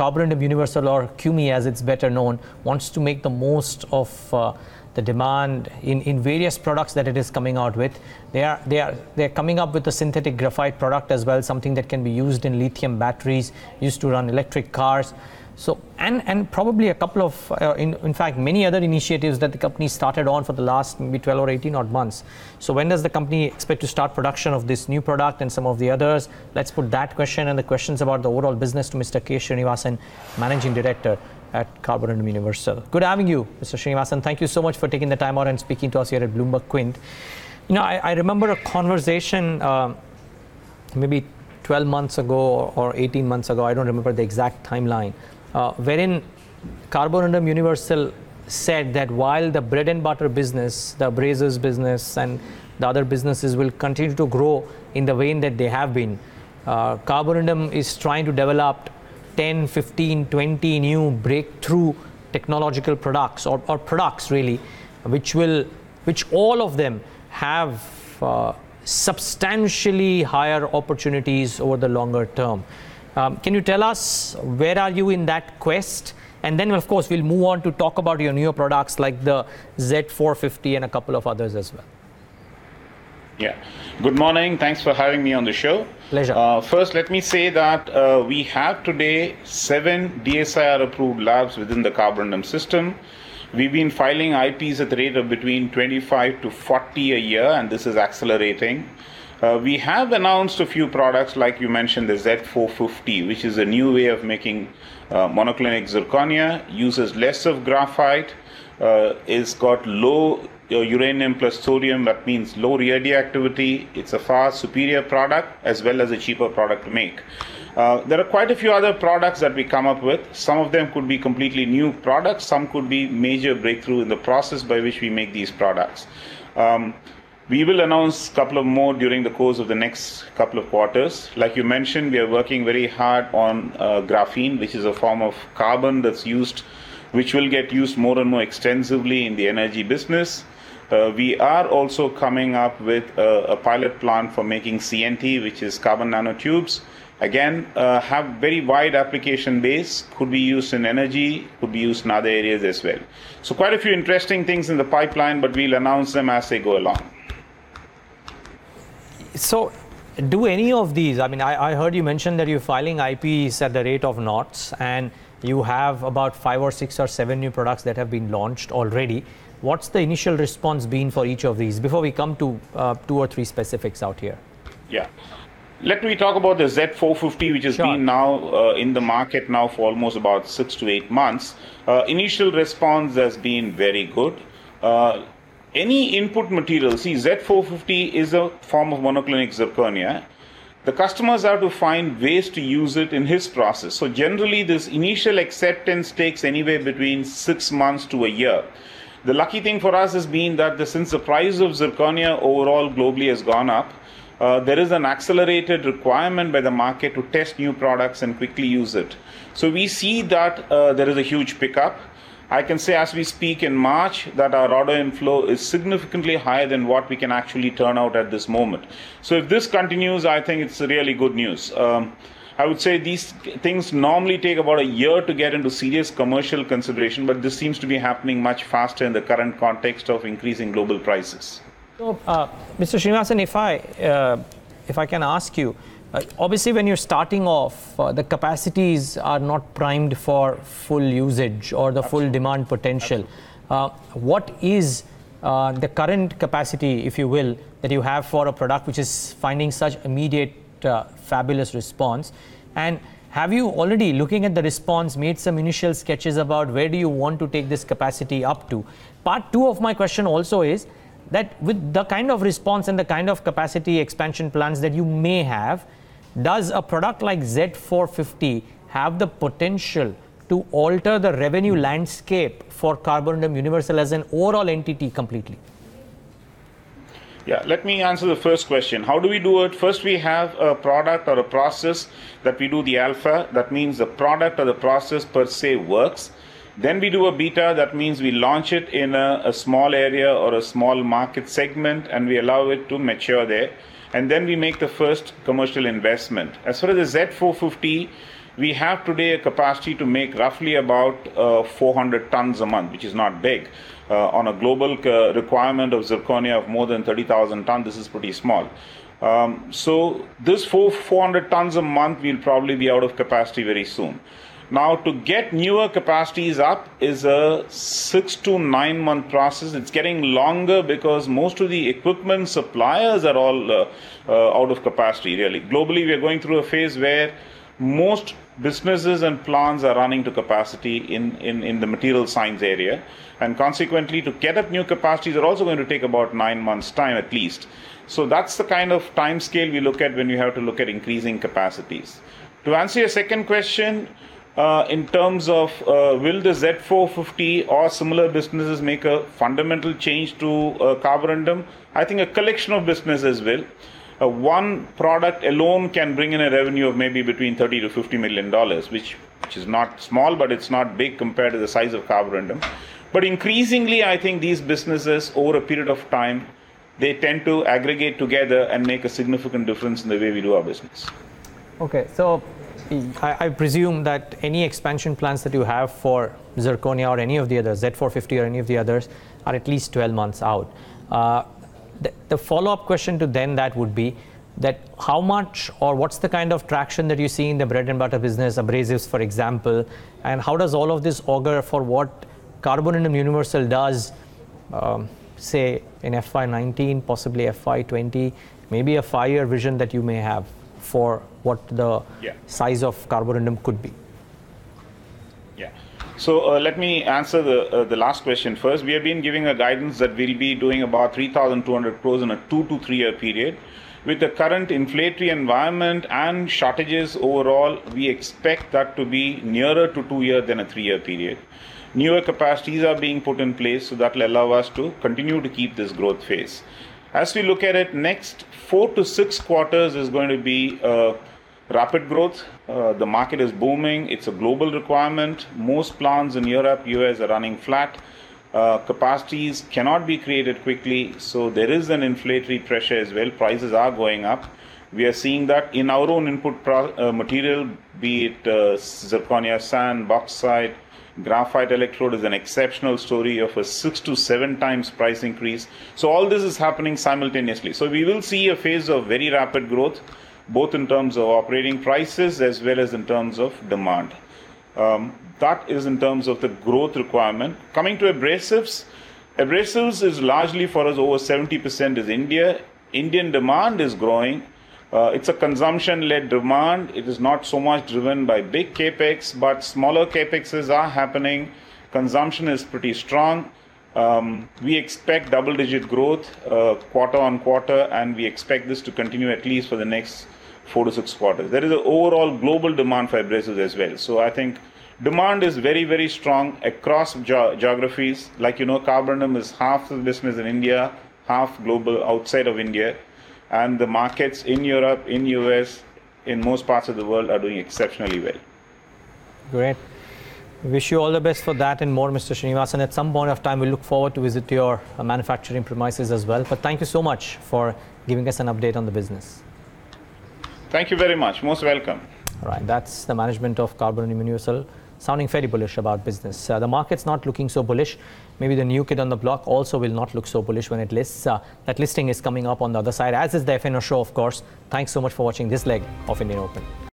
Carborundum Universal, or CUMI as it's better known, wants to make the most of the demand in various products that it is coming out with. They're coming up with a synthetic graphite product as well, something that can be used in lithium batteries, used to run electric cars. So, and probably a couple of, in fact, many other initiatives that the company started on for the last maybe 12 or 18 odd months. So when does the company expect to start production of this new product and some of the others? Let's put that question and the questions about the overall business to Mr. K Srinivasan, Managing Director at Carborundum Universal. Good having you, Mr. Srinivasan. Thank you so much for taking the time out and speaking to us here at BloombergQuint. You know, I remember a conversation maybe 12 months ago or 18 months ago, I don't remember the exact timeline, wherein Carborundum Universal said that while the bread and butter business, the abrasives business and the other businesses will continue to grow in the vein that they have been, Carborundum is trying to develop 10, 15, 20 new breakthrough technological products or products really, which all of them have substantially higher opportunities over the longer term. Can you tell us where are you in that quest? And then, of course, we'll move on to talk about your newer products like the Z450 and a couple of others as well. Yeah. Good morning. Thanks for having me on the show. Pleasure. First, let me say that we have today 7 DSIR approved labs within the Carborundum system. We've been filing IPs at the rate of between 25 to 40 a year, and this is accelerating. We have announced a few products, like you mentioned, the Z450, which is a new way of making monoclinic zirconia, uses less of graphite, it's got low uranium plus thorium, that means low radioactivity. It's a far superior product as well as a cheaper product to make. There are quite a few other products that we come up with. Some of them could be completely new products, some could be major breakthrough in the process by which we make these products. We will announce a couple of more during the course of the next couple of quarters. Like you mentioned, we are working very hard on graphene, which is a form of carbon that's used, which will get used more and more extensively in the energy business. We are also coming up with a pilot plant for making CNT, which is carbon nanotubes. Again, have very wide application base, could be used in energy, could be used in other areas as well. So quite a few interesting things in the pipeline, but we'll announce them as they go along. So, do any of these, I mean, I heard you mention that you're filing IPs at the rate of knots, and you have about 5 or 6 or 7 new products that have been launched already. What's the initial response been for each of these before we come to 2 or 3 specifics out here? Yeah. Let me talk about the Z450, which has been now in the market now for almost about 6 to 8 months. Initial response has been very good. Any input material, see, Z450 is a form of monoclinic zirconia. The customers have to find ways to use it in his process. So generally, this initial acceptance takes anywhere between 6 months to a year. The lucky thing for us has been that since the price of zirconia overall globally has gone up, there is an accelerated requirement by the market to test new products and quickly use it. So we see that there is a huge pickup. I can say as we speak in March that our order inflow is significantly higher than what we can actually turn out at this moment. So if this continues, I think it's really good news. I would say these things normally take about a year to get into serious commercial consideration, but this seems to be happening much faster in the current context of increasing global prices. So, Mr. Srinivasan, if I can ask you, obviously, when you're starting off, the capacities are not primed for full usage or the full demand potential. What is the current capacity, if you will, that you have for a product which is finding such immediate, fabulous response? And have you already, looking at the response, made some initial sketches about where do you want to take this capacity up to? Part 2 of my question also is that with the kind of response and the kind of capacity expansion plans that you may have, does a product like Z450 have the potential to alter the revenue landscape for Carborundum Universal as an overall entity completely? Yeah, let me answer the first question. How do we do it? First, we have a product or a process that we do the alpha. That means the product or the process per se works. Then we do a beta, that means we launch it in a small area or a small market segment and we allow it to mature there. And then we make the first commercial investment. As far as the Z450, We have today a capacity to make roughly about 400 tons a month, which is not big. On a global requirement of zirconia of more than 30,000 tons, this is pretty small. So this 400 tons a month, we'll probably be out of capacity very soon. Now, to get newer capacities up is a 6 to 9 month process. It's getting longer because most of the equipment suppliers are all out of capacity, really. Globally, we are going through a phase where most businesses and plants are running to capacity in the material science area. And consequently, to get up new capacities are also going to take about 9 months' time at least. So that's the kind of time scale we look at when we have to look at increasing capacities. To answer your second question, in terms of will the Z450 or similar businesses make a fundamental change to Carborundum? I think a collection of businesses will. One product alone can bring in a revenue of maybe between $30 to $50 million, which is not small, but it's not big compared to the size of Carborundum. But increasingly, I think these businesses over a period of time, they tend to aggregate together and make a significant difference in the way we do our business. Okay, so I presume that any expansion plans that you have for zirconia or any of the others, Z450 or any of the others, are at least 12 months out. The follow-up question to then that would be that how much or what's the kind of traction that you see in the bread and butter business, abrasives for example, and how does all of this augur for what Carborundum Universal does, say in FY19, possibly FY20, maybe a 5-year vision that you may have for what the size of Carborundum could be? Yeah. So let me answer the last question first. We have been giving a guidance that we'll be doing about 3,200 crores in a 2 to 3 year period. With the current inflationary environment and shortages overall, we expect that to be nearer to 2 years than a 3-year period. Newer capacities are being put in place, so that will allow us to continue to keep this growth phase. As we look at it, next 4 to 6 quarters is going to be rapid growth. The market is booming. It's a global requirement. Most plants in Europe, US are running flat. Capacities cannot be created quickly. So there is an inflationary pressure as well. Prices are going up. We are seeing that in our own input material, be it zirconia, sand, bauxite, graphite electrode is an exceptional story of a 6 to 7 times price increase. So all this is happening simultaneously. So we will see a phase of very rapid growth, both in terms of operating prices as well as in terms of demand. That is in terms of the growth requirement. Coming to abrasives, abrasives is largely for us over 70% is India. Indian demand is growing. It's a consumption-led demand. It is not so much driven by big capex, but smaller capexes are happening. Consumption is pretty strong. We expect double-digit growth quarter on quarter, and we expect this to continue at least for the next 4 to 6 quarters. There is an overall global demand for abrasives as well. So I think demand is very, very strong across geographies. Like you know, Carborundum is half the business in India, half global outside of India. And the markets in Europe, in US, in most parts of the world are doing exceptionally well. Great. Wish you all the best for that and more, Mr. Srinivasan. At some point of time, we look forward to visit your manufacturing premises as well. But thank you so much for giving us an update on the business. Thank you very much. Most welcome. All right. That's the management of Carborundum Universal, sounding fairly bullish about business. The market's not looking so bullish. Maybe the new kid on the block also will not look so bullish when it lists. That listing is coming up on the other side, as is the FNO show, of course. Thanks so much for watching this leg of Indian Open.